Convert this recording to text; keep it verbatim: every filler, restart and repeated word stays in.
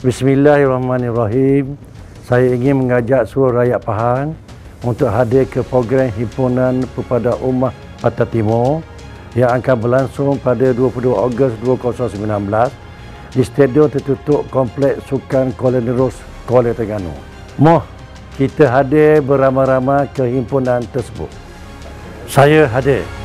Bismillahirrahmanirrahim. Saya ingin mengajak seluruh rakyat Pahang untuk hadir ke program himpunan kepada ummah Pantai Timur yang akan berlangsung pada dua puluh dua Ogos dua ribu sembilan belas di stadion tertutup Kompleks Sukan KUALA NERUS, Kuala Terengganu. Moh kita hadir beramai-ramai ke himpunan tersebut. Saya hadir.